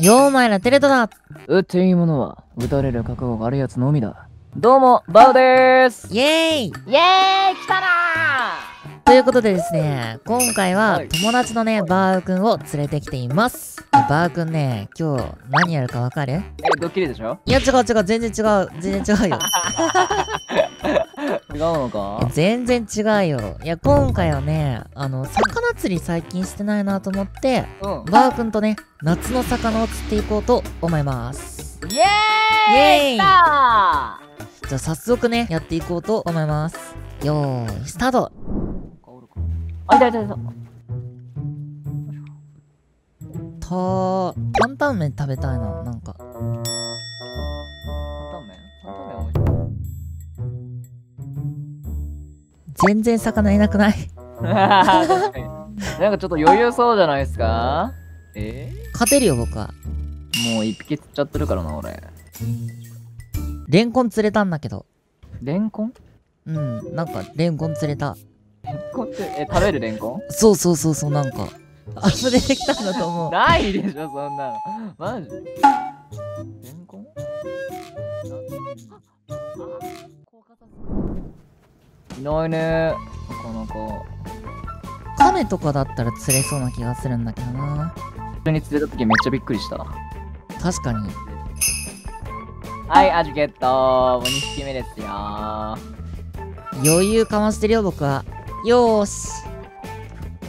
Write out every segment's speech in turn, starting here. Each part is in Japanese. ようまいらテレトだ。撃っていいものは撃たれる覚悟があるやつのみだ。どうもバウでーす。イエーイイエーイ、来たなー。ということでですね、今回は友達のねバウくんを連れてきています。バウくんね、今日何やるかわかる？ドッキリでしょ？いや違う違う、全然違う、全然違うよ。違うのか？全然違うよ。いや今回はね、魚釣り最近してないなと思って、バウくんとね夏の魚を釣っていこうと思います。イエーイ、イエーイ。じゃあ早速ねやっていこうと思います。よーいスタート。あ、いたいたいた。担々麺食べたいな、なんか。全然魚いなくない？なんかちょっと余裕そうじゃないですか？勝てるよ僕は。もう一匹釣っちゃってるからな俺。レンコン釣れたんだけど。レンコン？うん、なんかレンコン釣れた。レンコンって食べるレンコン？そうそうそうそう、なんか遊んできたんだと思う。ないでしょそんなの。マジ？レンコン？いないね、なかなか。カメとかだったら釣れそうな気がするんだけどな。普通に釣れた時めっちゃびっくりした。確かに。はい、アジゲット。もう2匹目ですよ。余裕かましてるよ、僕は。よーし。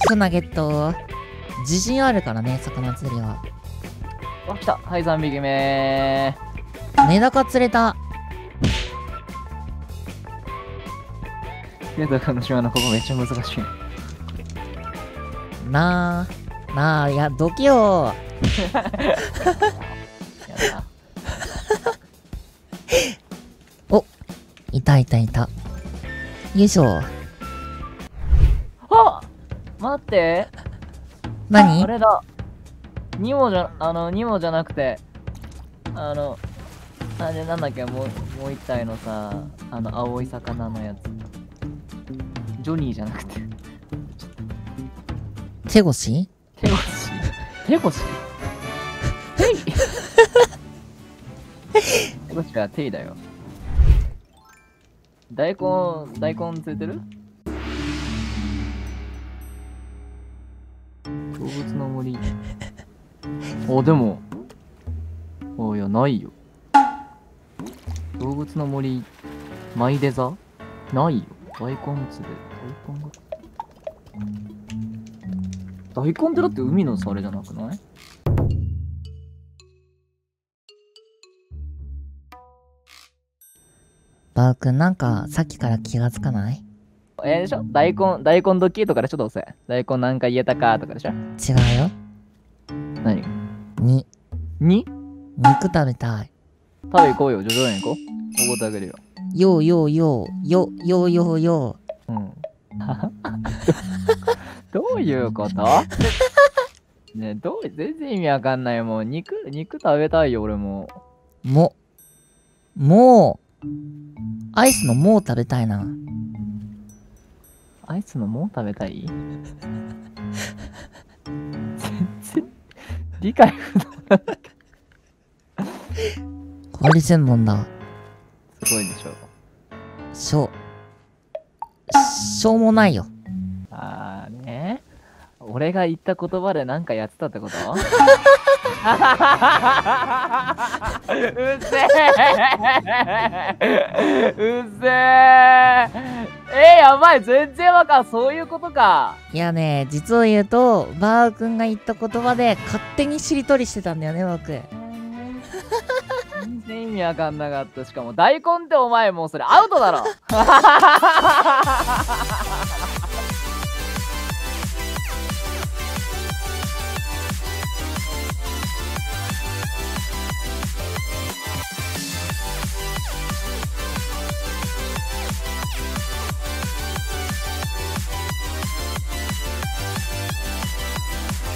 魚ゲット。自信あるからね、魚釣りは。わ、来た。はい、3匹目。メダカ釣れた。メダカの島のここめっちゃ難しいなあなあ。いやどきよお、いたいたいた。よいしょ。あ、待って、何あれだ。ニモじゃなくてあれなんだっけ、もう一体のさ、青い魚のやつ。ジョニーじゃなくて手越し？手越し？手越し？手越しは手だよ。大根釣れてる？動物の森。あ、でもいやないよ。動物の森マイデザないよ。大根ってだって海のそれじゃなくない？バウくんなんかさっきから気がつかない？でしょ？大根ドッキリとかでしょ、どうせ。大根なんか言えたかとかでしょ？違うよ。何？肉食べたい。食べ行こうよ、徐々に行こう。おごってあげるよ。よよよよよよよ。どういうこと？ね、全然意味わかんない。もう肉食べたいよ俺も。もうアイスのもう食べたいな。アイスのもう食べたい。全然理解不能。小売専門だ。すごいでしょ。しょうもないよ。あーね、俺が言った言葉でなんかやってたってこと？うっせえうっせえ。やばい、全然わかん。そういうことか。いやね、実を言うとバウくんが言った言葉で勝手にしりとりしてたんだよね僕。全然意味わかんなかった。しかも大根ってお前もうそれアウトだろ。